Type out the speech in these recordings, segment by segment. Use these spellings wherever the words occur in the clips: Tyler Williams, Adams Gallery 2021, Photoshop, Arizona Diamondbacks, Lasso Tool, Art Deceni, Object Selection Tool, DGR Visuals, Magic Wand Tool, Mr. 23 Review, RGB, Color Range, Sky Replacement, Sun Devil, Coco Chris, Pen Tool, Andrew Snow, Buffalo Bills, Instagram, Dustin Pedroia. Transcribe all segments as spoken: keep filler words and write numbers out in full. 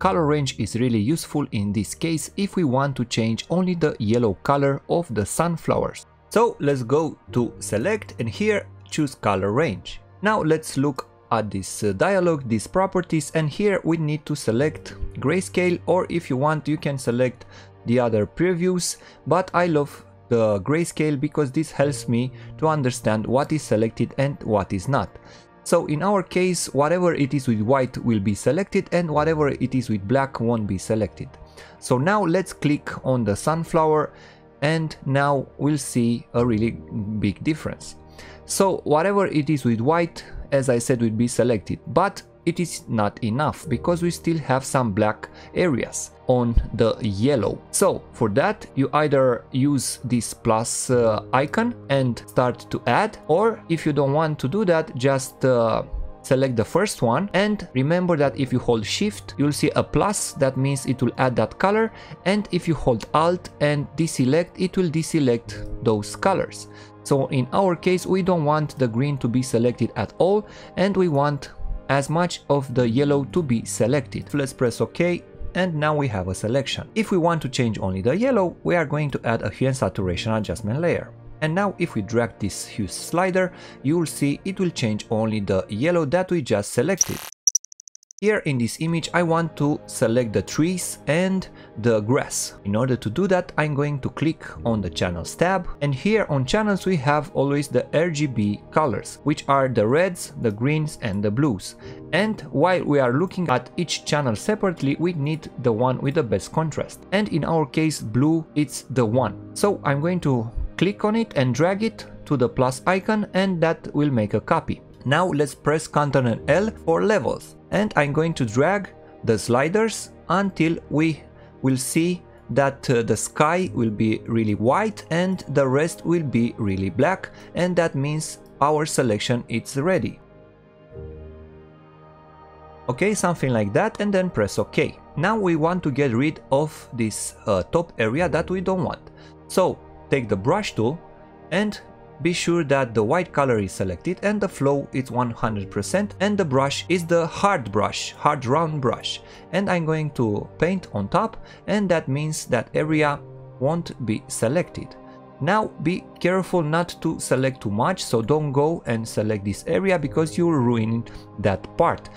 Color range is really useful in this case if we want to change only the yellow color of the sunflowers. So let's go to select and here choose color range. Now let's look at this dialog, these properties, and here we need to select grayscale, or if you want you can select the other previews, but I love the grayscale because this helps me to understand what is selected and what is not. So in our case, whatever it is with white will be selected and whatever it is with black won't be selected. So now let's click on the sunflower and now we'll see a really big difference. So whatever it is with white, as I said, will be selected, but it is not enough because we still have some black areas on the yellow. So for that you either use this plus uh, icon and start to add, or if you don't want to do that, just uh, select the first one, and remember that if you hold shift you'll see a plus, that means it will add that color, and if you hold alt and deselect it will deselect those colors. So in our case we don't want the green to be selected at all and we want as much of the yellow to be selected. Let's press OK and now we have a selection. If we want to change only the yellow, we are going to add a hue and saturation adjustment layer. And now if we drag this hue slider, you will see it will change only the yellow that we just selected. Here in this image I want to select the trees and the grass. In order to do that I'm going to click on the channels tab, and here on channels we have always the R G B colors, which are the reds, the greens and the blues. And while we are looking at each channel separately, we need the one with the best contrast, and in our case blue it's the one. So I'm going to click on it and drag it to the plus icon and that will make a copy. Now let's press Ctrl and L for levels, and I'm going to drag the sliders until we will see that uh, the sky will be really white and the rest will be really black, and that means our selection is ready. Okay, something like that, and then press OK. Now we want to get rid of this uh, top area that we don't want. So take the brush tool and be sure that the white color is selected and the flow is one hundred percent and the brush is the hard brush, hard round brush. And I'm going to paint on top, and that means that area won't be selected. Now be careful not to select too much, so don't go and select this area because you'll ruin that part.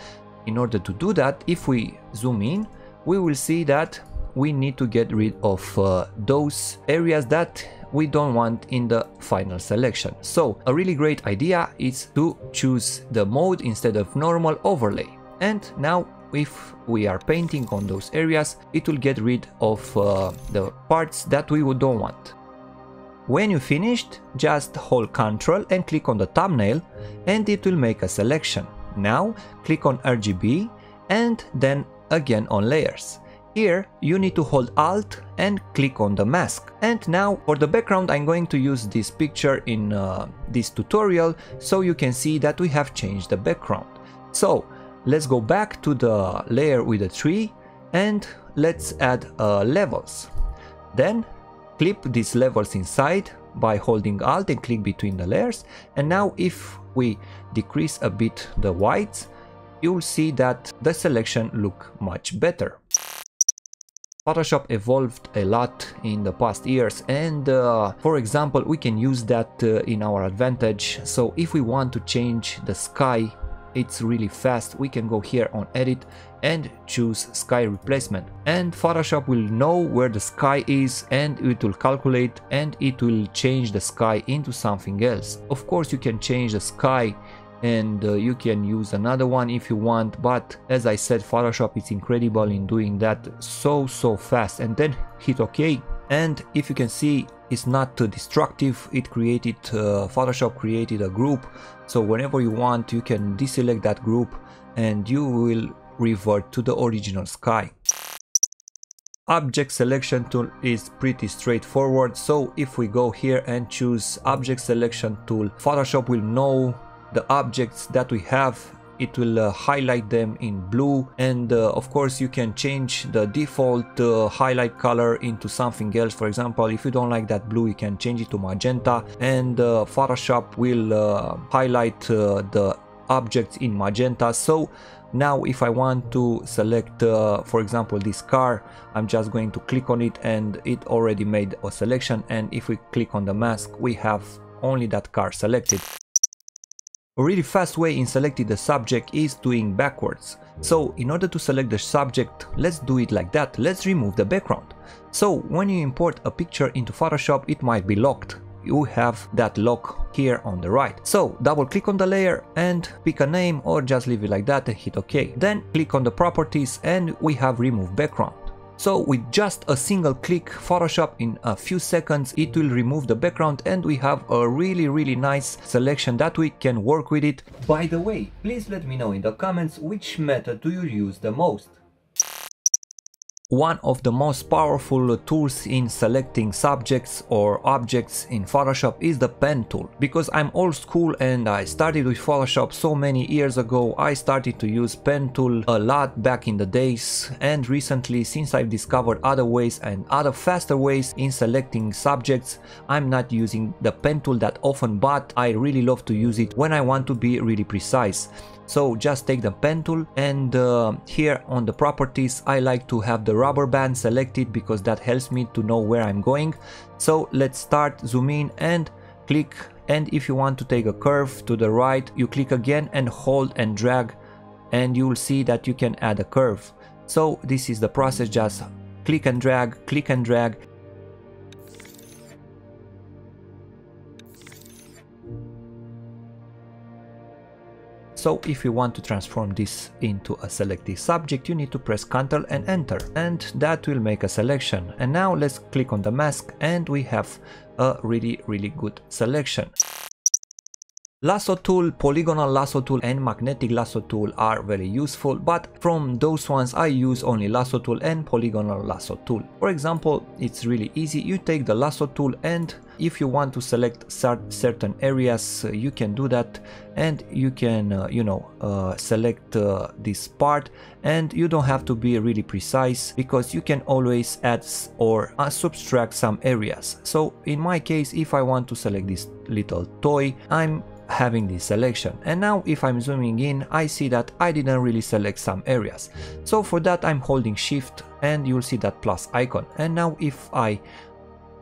In order to do that, if we zoom in, we will see that we need to get rid of uh, those areas that we don't want in the final selection. So a really great idea is to choose the mode instead of normal overlay, and now if we are painting on those areas it will get rid of uh, the parts that we don't want. When you finished, just hold Ctrl and click on the thumbnail and it will make a selection. Now click on R G B and then again on layers. Here you need to hold Alt and click on the mask. And now for the background I'm going to use this picture in uh, this tutorial, so you can see that we have changed the background. So let's go back to the layer with the tree and let's add uh, levels. Then clip these levels inside by holding Alt and click between the layers, and now if we decrease a bit the whites you'll see that the selection looks much better. Photoshop evolved a lot in the past years, and uh, for example we can use that uh, in our advantage. So if we want to change the sky, it's really fast, we can go here on edit and choose sky replacement, and Photoshop will know where the sky is and it will calculate and it will change the sky into something else. Of course you can change the sky and uh, you can use another one if you want, but as I said, Photoshop is incredible in doing that so so fast. And then hit OK, and if you can see it's not uh, destructive. It created uh, Photoshop created a group, so whenever you want you can deselect that group and you will revert to the original sky. Object selection tool is pretty straightforward, so if we go here and choose object selection tool, Photoshop will know the objects that we have, it will uh, highlight them in blue, and uh, of course you can change the default uh, highlight color into something else. For example, if you don't like that blue you can change it to magenta, and uh, Photoshop will uh, highlight uh, the objects in magenta, so Now if I want to select uh, for example this car, I'm just going to click on it and it already made a selection, and if we click on the mask we have only that car selected. A really fast way in selecting the subject is doing backwards. So in order to select the subject, let's do it like that. Let's remove the background. So when you import a picture into Photoshop, it might be locked. You have that lock here on the right. So double click on the layer and pick a name, or just leave it like that and hit OK. Then click on the properties and we have remove background. So with just a single click, Photoshop in a few seconds it will remove the background and we have a really really nice selection that we can work with it. By the way, please let me know in the comments which method do you use the most. One of the most powerful tools in selecting subjects or objects in Photoshop is the pen tool. Because I'm old school and I started with Photoshop so many years ago, I started to use pen tool a lot back in the days, and recently, since I've discovered other ways and other faster ways in selecting subjects, I'm not using the pen tool that often, but I really love to use it when I want to be really precise. So just take the pen tool and uh, here on the properties I like to have the rubber band selected because that helps me to know where I'm going. So let's start, zoom in and click, and if you want to take a curve to the right you click again and hold and drag and you'll see that you can add a curve. So this is the process, just click and drag, click and drag. So if you want to transform this into a selected subject, you need to press Ctrl and Enter, and that will make a selection. And now let's click on the mask and we have a really really good selection. Lasso tool, polygonal lasso tool and magnetic lasso tool are very useful, but from those ones I use only lasso tool and polygonal lasso tool. For example, it's really easy, you take the lasso tool and if you want to select certain areas you can do that, and you can uh, you know uh, select uh, this part, and you don't have to be really precise because you can always add or uh, subtract some areas. So in my case, if I want to select this little toy, I'm having this selection, and now if I'm zooming in I see that I didn't really select some areas. So for that I'm holding shift and you'll see that plus icon, and now if I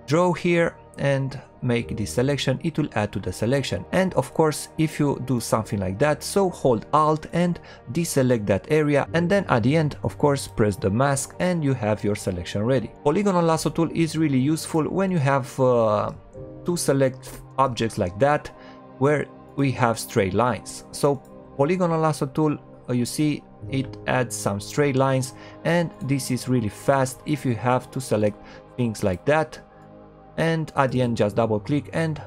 draw here and make this selection, it will add to the selection. And of course, if you do something like that, so hold Alt and deselect that area, and then at the end of course press the mask and you have your selection ready. Polygonal lasso tool is really useful when you have uh, to select objects like that where we have straight lines. So polygonal lasso tool, you see it adds some straight lines, and this is really fast if you have to select things like that. And at the end just double click and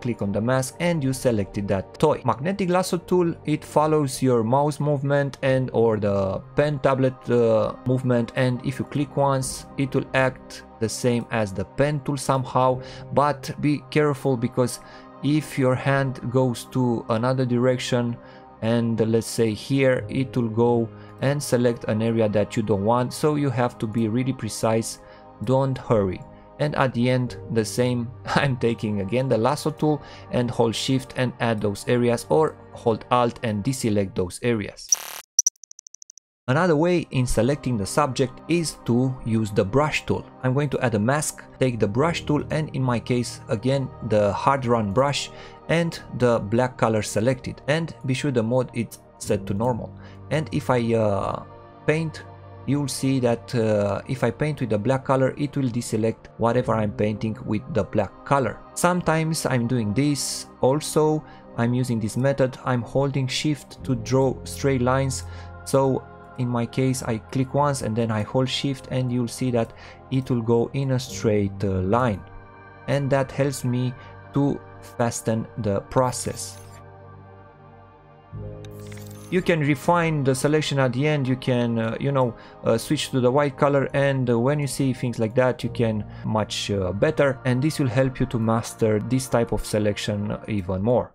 click on the mask and you selected that toy. Magnetic lasso tool, it follows your mouse movement and or the pen tablet uh, movement, and if you click once it will act the same as the pen tool somehow, but be careful because if your hand goes to another direction and let's say here, it will go and select an area that you don't want, so you have to be really precise, don't hurry. And at the end the same, I'm taking again the lasso tool and hold shift and add those areas, or hold Alt and deselect those areas. Another way in selecting the subject is to use the brush tool. I'm going to add a mask, take the brush tool and in my case again the hard run brush and the black color selected, and be sure the mode is set to normal. And if I uh, paint, you'll see that uh, if I paint with the black color, it will deselect whatever I'm painting with the black color. Sometimes I'm doing this also, I'm using this method, I'm holding shift to draw straight lines. So in my case I click once and then I hold shift and you'll see that it will go in a straight uh, line, and that helps me to fasten the process. You can refine the selection at the end, you can uh, you know uh, switch to the white color, and uh, when you see things like that you can much uh, better, and this will help you to master this type of selection even more.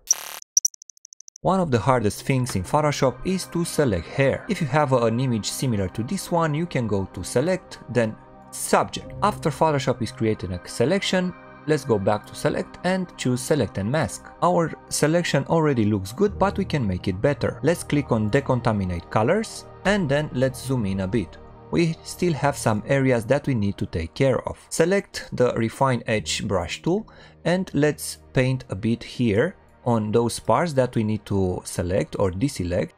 One of the hardest things in Photoshop is to select hair. If you have uh, an image similar to this one, you can go to select, then subject. After Photoshop is creating a selection, Let's go back to select and choose select and mask. Our selection already looks good, but we can make it better. Let's click on decontaminate colors and then let's zoom in a bit. We still have some areas that we need to take care of. Select the refine edge brush tool and let's paint a bit here on those parts that we need to select or deselect,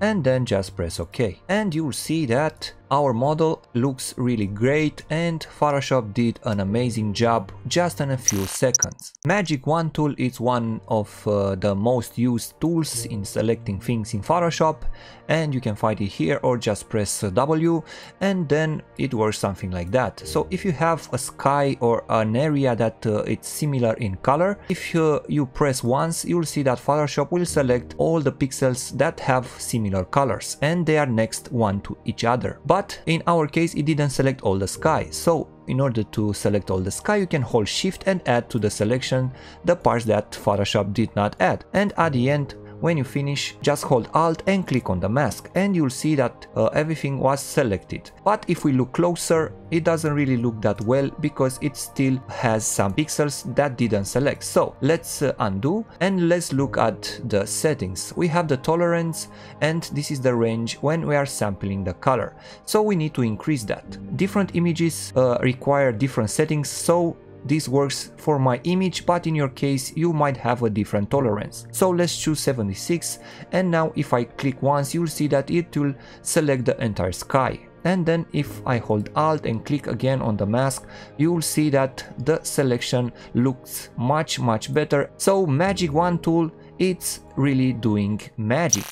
and then just press OK. And you'll see that our model looks really great and Photoshop did an amazing job just in a few seconds. Magic Wand tool is one of uh, the most used tools in selecting things in Photoshop, and you can find it here or just press W and then it works something like that. So if you have a sky or an area that uh, it's similar in color, if uh, you press once, you'll see that Photoshop will select all the pixels that have similar colors and they are next one to each other. But But in our case it didn't select all the sky, so in order to select all the sky you can hold shift and add to the selection the parts that Photoshop did not add. And at the end, when you finish, just hold alt and click on the mask and you'll see that uh, everything was selected. But if we look closer, it doesn't really look that well because it still has some pixels that didn't select. So let's uh, undo and let's look at the settings. We have the tolerance and this is the range when we are sampling the color, so we need to increase that. Different images uh, require different settings, so this works for my image, but in your case you might have a different tolerance. So let's choose seventy-six and now if I click once, you'll see that it will select the entire sky. And then if I hold alt and click again on the mask, you'll see that the selection looks much much better. So Magic Wand tool, it's really doing magic.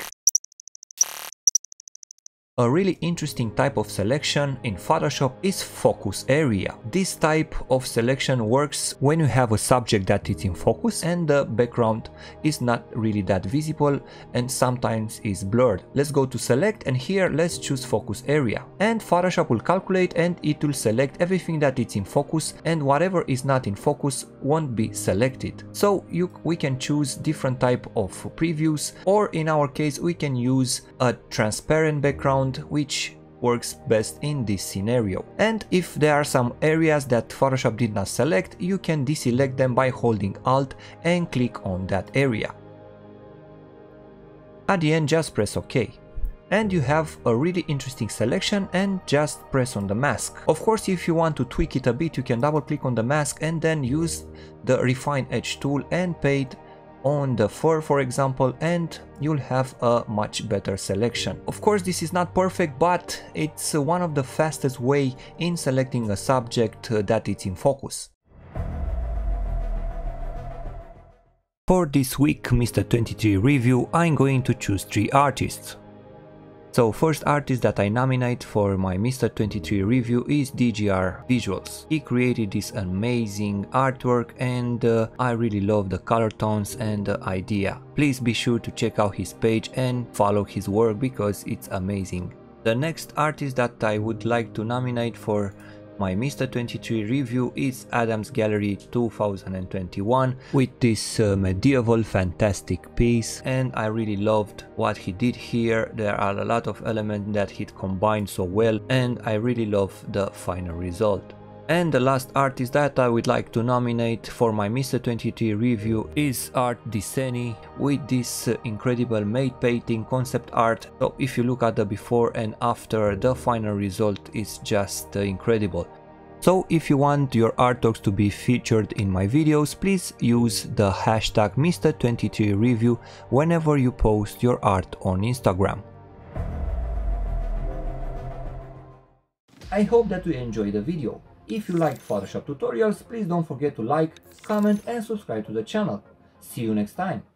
A really interesting type of selection in Photoshop is focus area. This type of selection works when you have a subject that is in focus and the background is not really that visible and sometimes is blurred. Let's go to select and here let's choose focus area. And Photoshop will calculate and it will select everything that is in focus, and whatever is not in focus won't be selected. So you, we can choose different type of previews, or in our case we can use a transparent background, which works best in this scenario. And if there are some areas that Photoshop did not select, you can deselect them by holding alt and click on that area. At the end, just press OK and you have a really interesting selection, and just press on the mask. Of course, if you want to tweak it a bit, you can double click on the mask and then use the refine edge tool and paint on the fur, for example, and you'll have a much better selection. Of course, this is not perfect, but it's one of the fastest way in selecting a subject that is in focus. For this week Mister twenty-three Review, I'm going to choose three artists. So first artist that I nominate for my Mister twenty-three Review is D G R Visuals. He created this amazing artwork and uh, I really love the color tones and the idea. Please be sure to check out his page and follow his work because it's amazing. The next artist that I would like to nominate for my Mister twenty-three Review is Adams Gallery two thousand twenty-one with this uh, medieval fantastic piece, and I really loved what he did here. There are a lot of elements that he combined so well and I really love the final result. And the last artist that I would like to nominate for my Mister twenty-three Review is Art Deceni with this incredible matte painting concept art. So if you look at the before and after, the final result is just incredible. So if you want your artworks to be featured in my videos, please use the hashtag Mister twenty-three Review whenever you post your art on Instagram. I hope that you enjoyed the video. If you like Photoshop tutorials, please don't forget to like, comment and subscribe to the channel. See you next time!